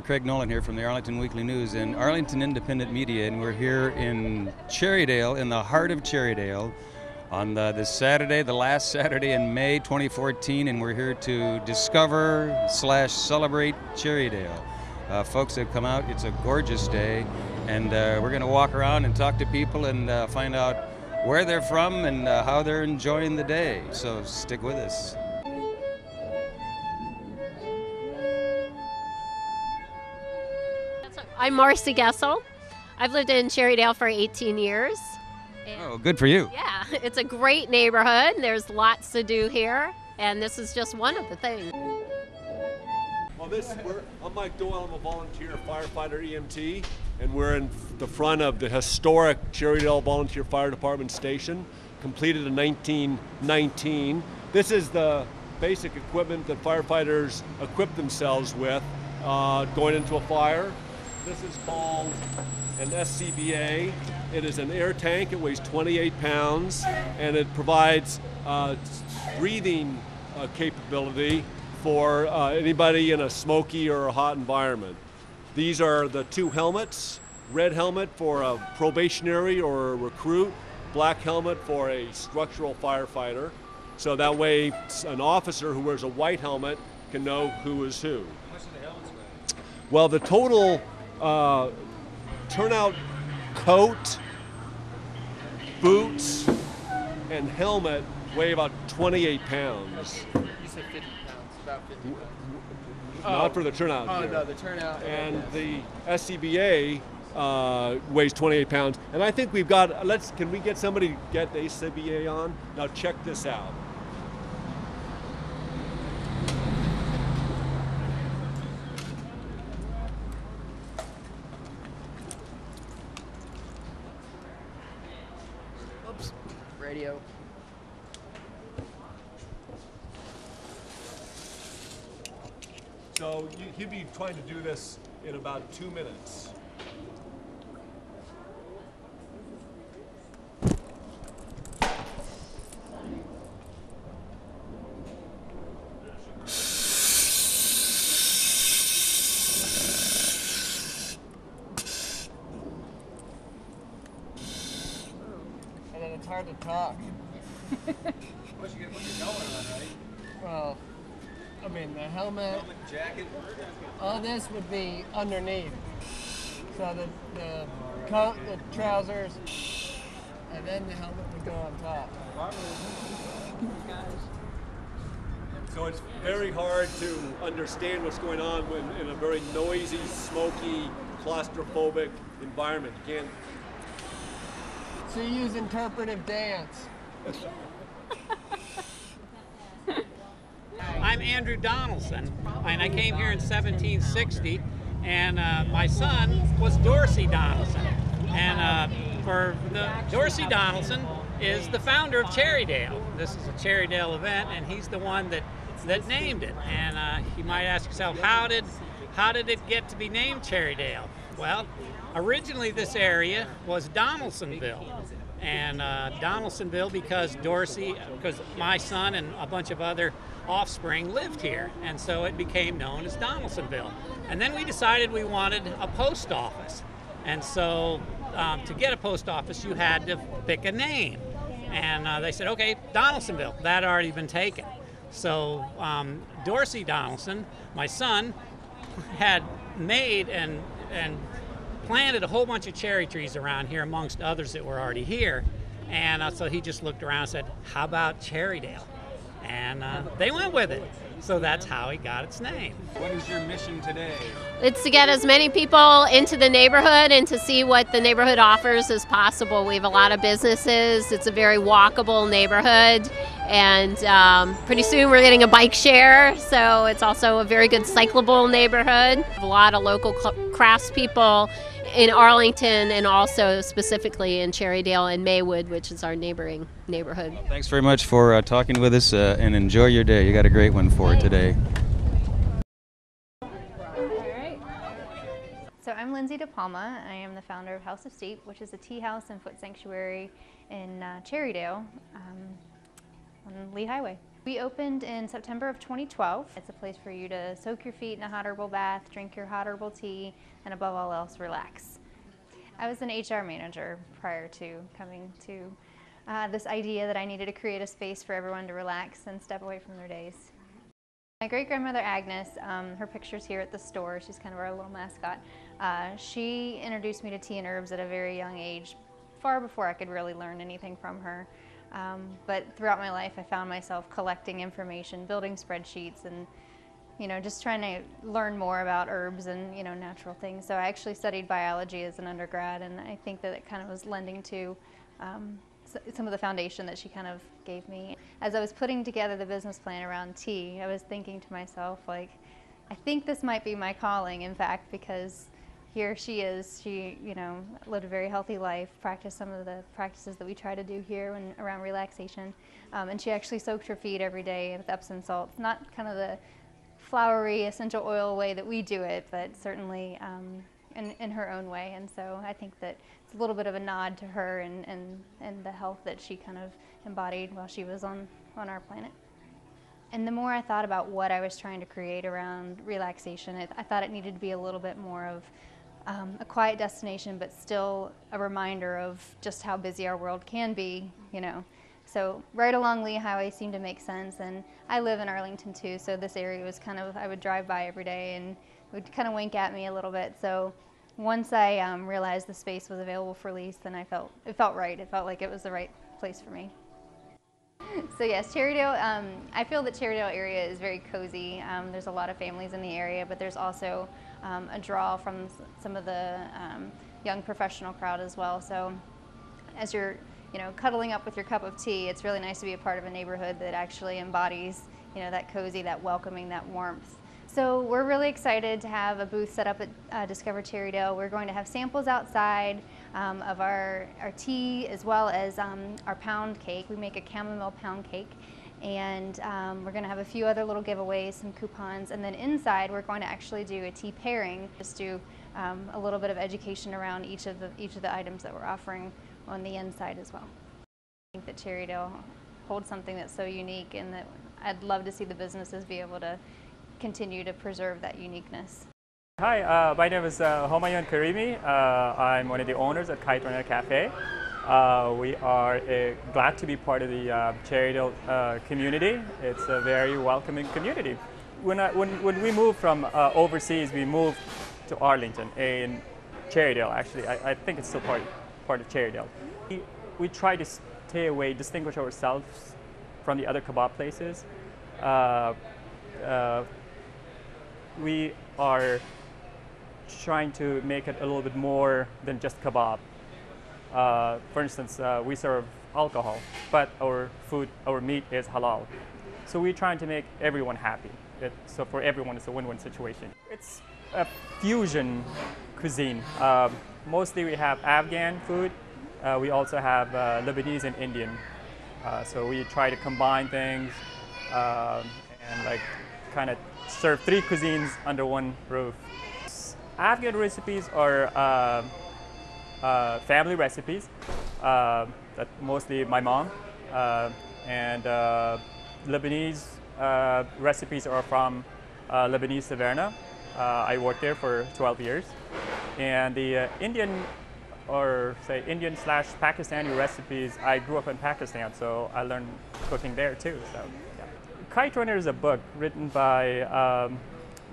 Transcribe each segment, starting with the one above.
Craig Nolan here from the Arlington Weekly News and Arlington Independent Media, and we're here in Cherrydale, in the heart of Cherrydale, on this Saturday, the last Saturday in May 2014, and we're here to discover/celebrate Cherrydale. Folks have come out. It's a gorgeous day, and we're going to walk around and talk to people and find out where they're from and how they're enjoying the day. So stick with us. I'm Marcy Gessel. I've lived in Cherrydale for 18 years. Oh, good for you. Yeah, it's a great neighborhood. There's lots to do here, and this is just one of the things. Well, I'm Mike Doyle. I'm a volunteer firefighter EMT, and we're in the front of the historic Cherrydale Volunteer Fire Department station, completed in 1919. This is the basic equipment that firefighters equip themselves with going into a fire. This is called an SCBA. It is an air tank. It weighs 28 pounds, and it provides breathing capability for anybody in a smoky or a hot environment. These are the two helmets: red helmet for a probationary or a recruit, black helmet for a structural firefighter. So that way, an officer who wears a white helmet can know who is who. How much do the helmets weigh? Well, the total turnout coat, boots, and helmet weigh about 28 pounds. You said 50 pounds, about 50 pounds. Not for the turnout. Oh, no, the turnout. And the SCBA weighs 28 pounds. And I think we've got, can we get somebody to get the SCBA on? Now check this out. Radio. So he'd be trying to do this in about 2 minutes. Hard to talk. Once you get going on, right? Well, I mean, the helmet jacket, all this would be underneath. So the coat, the trousers, and then the helmet would go on top. So it's very hard to understand what's going on when in a very noisy, smoky, claustrophobic environment. You can't. So you use interpretive dance. I'm Andrew Donaldson, and I came here in 1760, and my son was Dorsey Donaldson. And Dorsey Donaldson is the founder of Cherrydale. This is a Cherrydale event, and he's the one that named it. And you might ask yourself, how did it get to be named Cherrydale? Well, originally this area was Donaldsonville, and Donaldsonville because my son and a bunch of other offspring lived here, and so it became known as Donaldsonville. And then we decided we wanted a post office, and so to get a post office you had to pick a name, and they said, okay, Donaldsonville, that had already been taken. So Dorsey Donaldson, my son, had made and planted a whole bunch of cherry trees around here, amongst others that were already here, and so he just looked around and said, how about Cherrydale? And they went with it, so that's how he got its name. What is your mission today? It's to get as many people into the neighborhood and to see what the neighborhood offers as possible. We have a lot of businesses. It's a very walkable neighborhood, and pretty soon we're getting a bike share, so it's also a very good cyclable neighborhood. A lot of local craftspeople in Arlington, and also specifically in Cherrydale and Maywood, which is our neighboring neighborhood. Well, thanks very much for talking with us, and enjoy your day. You got a great one for today. All right. So I'm Lindsay DePalma. I am the founder of House of Steep, which is a tea house and foot sanctuary in Cherrydale on Lee Highway. We opened in September of 2012. It's a place for you to soak your feet in a hot herbal bath, drink your hot herbal tea, and above all else, relax. I was an HR manager prior to coming to this idea that I needed to create a space for everyone to relax and step away from their days. My great-grandmother Agnes, her picture's here at the store, she's kind of our little mascot, she introduced me to tea and herbs at a very young age, far before I could really learn anything from her. But throughout my life I found myself collecting information, building spreadsheets, and just trying to learn more about herbs and natural things. So I actually studied biology as an undergrad, and I think that it kind of was lending to some of the foundation that she kind of gave me. As I was putting together the business plan around tea, I was thinking to myself, like, I think this might be my calling, in fact, because here she is. She, lived a very healthy life, practiced some of the practices that we try to do here and around relaxation, and she actually soaked her feet every day with Epsom salts, not kind of the flowery essential oil way that we do it, but certainly in her own way. And so I think that it's a little bit of a nod to her and the health that she kind of embodied while she was on our planet. And the more I thought about what I was trying to create around relaxation, I thought it needed to be a little bit more of a quiet destination, but still a reminder of just how busy our world can be, So right along Lee Highway seemed to make sense, and I live in Arlington too, so this area was kind of, I would drive by every day and it would kind of wink at me a little bit. So once I realized the space was available for lease, then it felt right. It felt like it was the right place for me. So yes, Cherrydale, I feel that Cherrydale area is very cozy. There's a lot of families in the area, but there's also a draw from some of the young professional crowd as well. So as you're cuddling up with your cup of tea, it's really nice to be a part of a neighborhood that actually embodies that cozy, that welcoming, that warmth. So we're really excited to have a booth set up at Discover Cherrydale. We're going to have samples outside of our tea, as well as our pound cake. We make a chamomile pound cake, and we're going to have a few other little giveaways, some coupons, and then inside we're going to actually do a tea pairing. Just do a little bit of education around each of the items that we're offering on the inside as well. I think that Cherrydale holds something that's so unique, and that I'd love to see the businesses be able to continue to preserve that uniqueness. Hi, my name is Homayoun Karimi. I'm one of the owners at Kite Runner Cafe. We are glad to be part of the Cherrydale community. It's a very welcoming community. When we moved from overseas, we moved to Arlington, in Cherrydale actually. I think it's still part of Cherrydale. We try to stay away, distinguish ourselves from the other kebab places. We are trying to make it a little bit more than just kebab. For instance, we serve alcohol, but our food, our meat is halal. So we're trying to make everyone happy. So for everyone, it's a win-win situation. It's a fusion cuisine. Mostly we have Afghan food. We also have Lebanese and Indian. So we try to combine things and kind of serve three cuisines under one roof. Afghan recipes are family recipes that mostly my mom, and Lebanese recipes are from Lebanese Taverna. I worked there for 12 years. And the Indian, or say Indian/Pakistani recipes, I grew up in Pakistan, so I learned cooking there too. So, yeah. Kite Runner is a book written by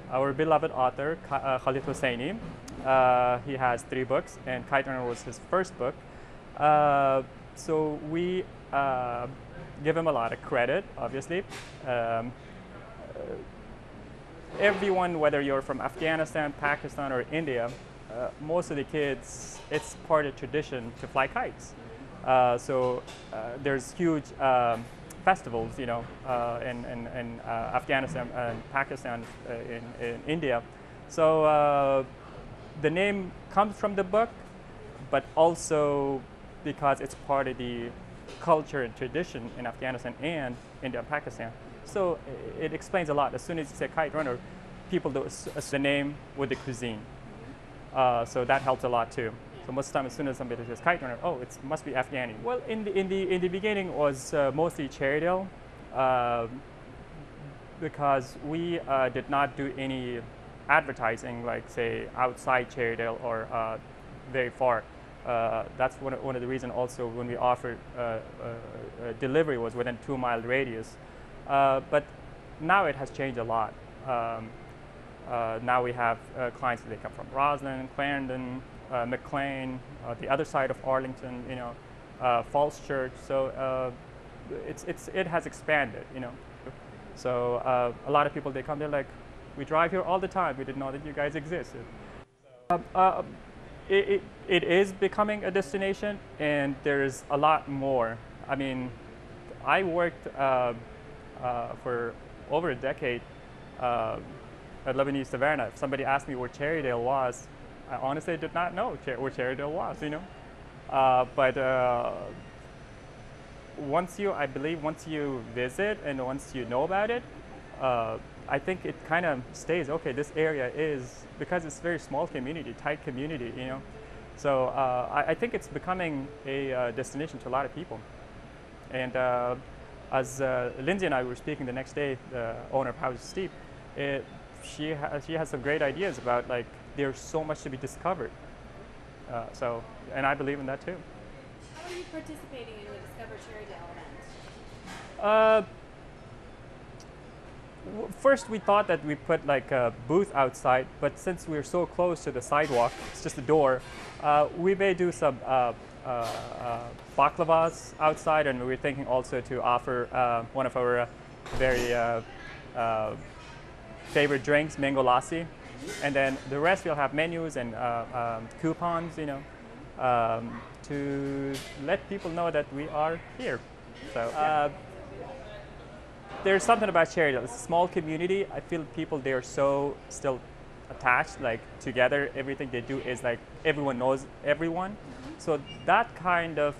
our beloved author, Khalid Hosseini. He has 3 books, and Kite Runner was his first book. So we give him a lot of credit, obviously. Everyone, whether you're from Afghanistan, Pakistan, or India, most of the kids, it's part of tradition to fly kites. There's huge festivals, in Afghanistan and Pakistan, in India. So the name comes from the book, but also because it's part of the culture and tradition in Afghanistan and India and Pakistan. So it explains a lot. As soon as you say Kite Runner, people do the name with the cuisine. So that helps a lot too. So most of the time, as soon as somebody says Kite Runner, oh, it must be Afghani. Well, in the beginning, it was mostly Cherrydale. because we did not do any advertising, like say outside Cherrydale or very far. That's one of the reasons also when we offered delivery was within 2 mile radius. But now it has changed a lot. Now we have clients that come from Roslyn, Clarendon, McLean, the other side of Arlington, you know, Falls Church. So it has expanded, you know. So a lot of people, they come, they're like, we drive here all the time. We didn't know that you guys existed. It is becoming a destination, and there's a lot more. I mean, I worked for over a decade at Lebanese Taverna. If somebody asked me where Cherrydale was, I honestly did not know where Cherrydale was, you know. Once I believe once you visit and once you know about it, I think it kind of stays, okay, this area is, because it's a very small community, tight community, you know. So I think it's becoming a destination to a lot of people. And as Lindsay and I were speaking the next day, the owner of House of Steep, she has some great ideas about, like, there's so much to be discovered. And I believe in that too. How are you participating in the Discover Cherrydale event? First, we thought that we put like a booth outside, but since we're so close to the sidewalk, it's just a door, we may do some baklavas outside, and we were thinking also to offer one of our very favorite drinks, mango lassi. And then the rest, we'll have menus and coupons, you know, to let people know that we are here. So. There's something about Cherrydale. It's a small community. I feel people, they are so still attached, like together. Everything they do is like everyone knows everyone. Mm-hmm. So that kind of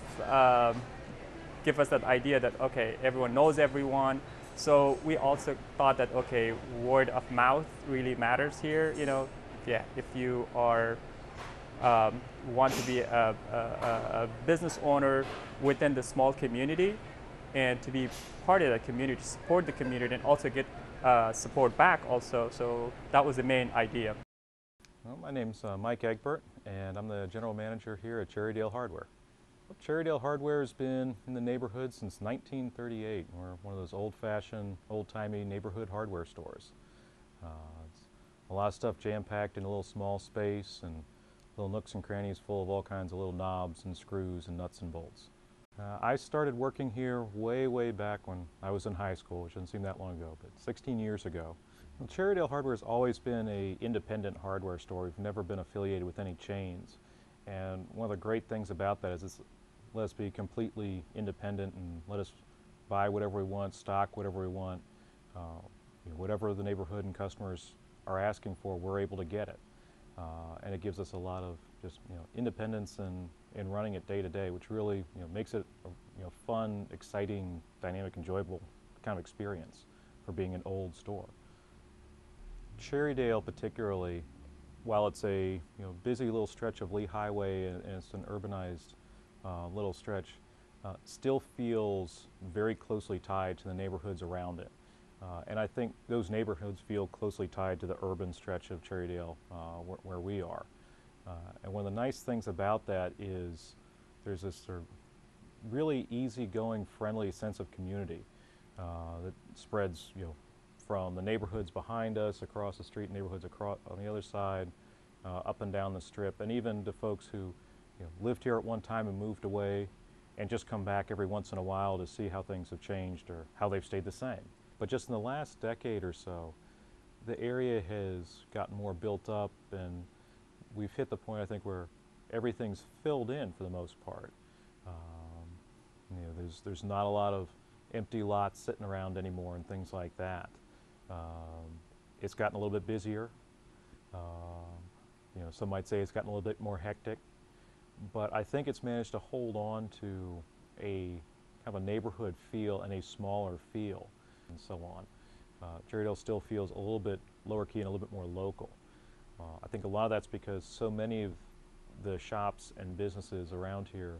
gives us that idea that, okay, everyone knows everyone. So we also thought that, okay, word of mouth really matters here. You know, yeah, if you are want to be a business owner within the small community, and to be part of the community, to support the community, and also get support back also. So that was the main idea. Well, my name's Mike Egbert, and I'm the general manager here at Cherrydale Hardware. Well, Cherrydale Hardware has been in the neighborhood since 1938. We're one of those old-fashioned, old-timey neighborhood hardware stores. It's a lot of stuff jam-packed in a little small space, and little nooks and crannies full of all kinds of little knobs and screws and nuts and bolts. I started working here way back when I was in high school, which doesn't seem that long ago, but 16 years ago. Well, Cherrydale Hardware has always been an independent hardware store. We've never been affiliated with any chains. And one of the great things about that is it's let us be completely independent and let us buy whatever we want, stock whatever we want, you know, whatever the neighborhood and customers are asking for, we're able to get it. And it gives us a lot of just, you know, independence and running it day to day, which really, you know, makes it a, you know, fun, exciting, dynamic, enjoyable kind of experience for being an old store. Cherrydale particularly, while it's a, you know, busy little stretch of Lee Highway and it's an urbanized little stretch, still feels very closely tied to the neighborhoods around it. And I think those neighborhoods feel closely tied to the urban stretch of Cherrydale where we are. And one of the nice things about that is there's this sort of really easygoing, friendly sense of community that spreads, you know, from the neighborhoods behind us, across the street, neighborhoods across on the other side, up and down the strip, and even to folks who, you know, lived here at one time and moved away and just come back every once in a while to see how things have changed or how they've stayed the same. But just in the last decade or so, the area has gotten more built up, and we've hit the point, I think, where everything's filled in for the most part. You know, there's not a lot of empty lots sitting around anymore and things like that. It's gotten a little bit busier. You know, some might say it's gotten a little bit more hectic, but I think it's managed to hold on to a kind of a neighborhood feel and a smaller feel and so on. Cherrydale still feels a little bit lower key and a little bit more local. I think a lot of that's because so many of the shops and businesses around here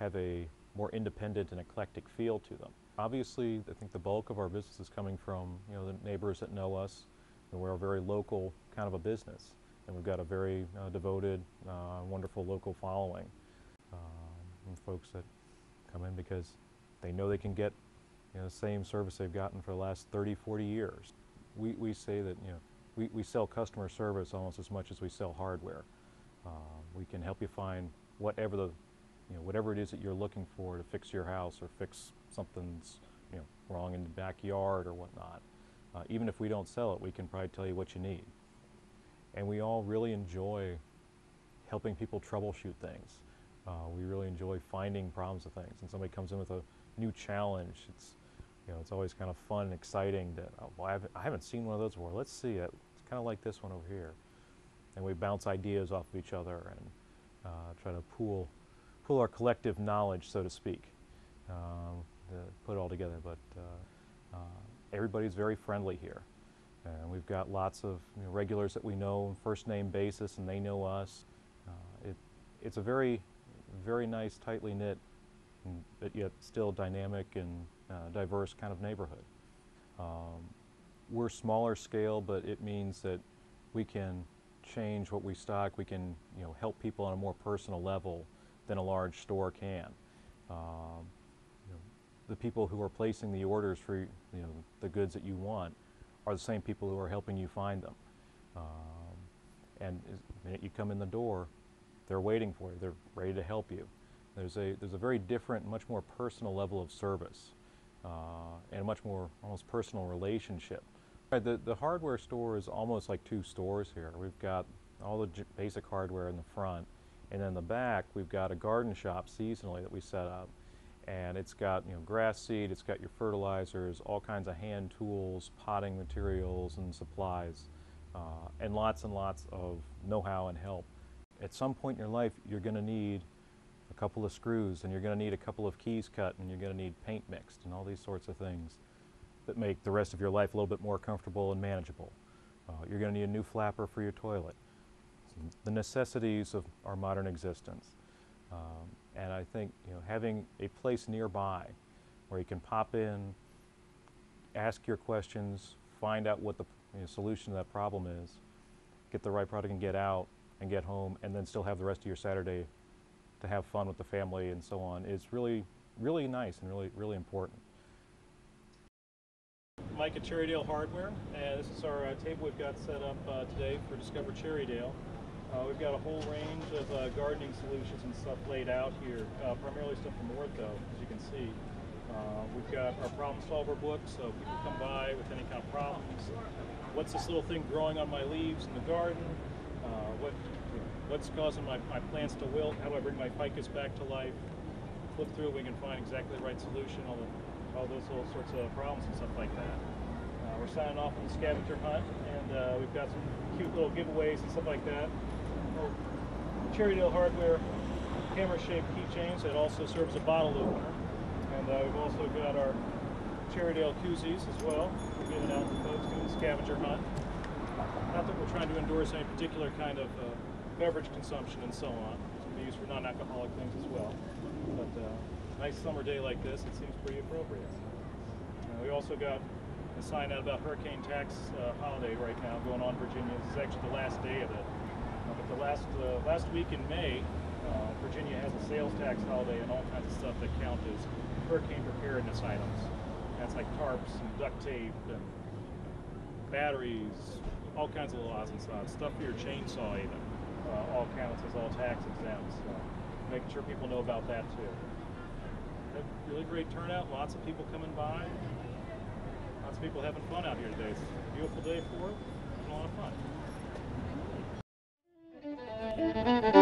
have a more independent and eclectic feel to them. Obviously, I think the bulk of our business is coming from, you know, the neighbors that know us, and we're a very local kind of a business, and we've got a very devoted, wonderful local following, and folks that come in because they know they can get, you know, the same service they've gotten for the last 30, 40 years. We say that, you know, we sell customer service almost as much as we sell hardware. We can help you find whatever the, you know, whatever it is that you're looking for to fix your house or fix something's, you know, wrong in the backyard or whatnot. Even if we don't sell it, we can probably tell you what you need. And we all really enjoy helping people troubleshoot things. We really enjoy finding problems with things. And somebody comes in with a new challenge. It's, you know, it's always kind of fun and exciting that, oh, well, I haven't seen one of those before. Let's see it. It's kind of like this one over here. And we bounce ideas off of each other and try to pool our collective knowledge, so to speak, to put it all together. But everybody's very friendly here. And we've got lots of, you know, regulars that we know on first name basis, and they know us. It's a very, very nice, tightly knit, but yet still dynamic and diverse kind of neighborhood. We're smaller scale, but it means that we can change what we stock. We can, you know, help people on a more personal level than a large store can. You know, the people who are placing the orders for, you know, the goods that you want are the same people who are helping you find them. And the minute you come in the door, they're waiting for you. They're ready to help you. There's a very different, much more personal level of service, and a much more almost personal relationship. Right, the hardware store is almost like two stores here. We've got all the basic hardware in the front, and then in the back we've got a garden shop seasonally that we set up, and it's got, you know, grass seed, it's got your fertilizers, all kinds of hand tools, potting materials and supplies, and lots of know-how and help. At some point in your life, you're going to need a couple of screws, and you're going to need a couple of keys cut, and you're going to need paint mixed, and all these sorts of things that make the rest of your life a little bit more comfortable and manageable. You're going to need a new flapper for your toilet. The necessities of our modern existence. And I think, you know, having a place nearby where you can pop in, ask your questions, find out what the, you know, solution to that problem is, get the right product and get out and get home, and then still have the rest of your Saturday to have fun with the family and so on, is really, really nice and really, really important. Mike at Cherrydale Hardware, and this is our table we've got set up today for Discover Cherrydale. We've got a whole range of gardening solutions and stuff laid out here, primarily stuff from Ortho, as you can see. We've got our problem solver book, so people come by with any kind of problems. What's this little thing growing on my leaves in the garden? What's causing my plants to wilt? How do I bring my ficus back to life? Flip through, we can find exactly the right solution, all those little sorts of problems and stuff like that. We're signing off on the scavenger hunt, and we've got some cute little giveaways and stuff like that. Cherrydale Hardware hammer-shaped keychains that also serves a bottle opener. And we've also got our Cherrydale koozies as well. We're giving out to folks doing the scavenger hunt. Not that we're trying to endorse any particular kind of beverage consumption and so on. It's going to be used for non-alcoholic things as well. But, nice summer day like this, it seems pretty appropriate. We also got a sign out about hurricane tax holiday right now going on in Virginia. This is actually the last day of it. But the last week in May, Virginia has a sales tax holiday and all kinds of stuff that count as hurricane preparedness items. That's like tarps and duct tape and batteries, all kinds of laws and stuff for your chainsaw even. All counts as all tax exempt. So making sure people know about that too. Really great turnout, lots of people coming by, lots of people having fun out here today. It's a beautiful day for it, it's a lot of fun.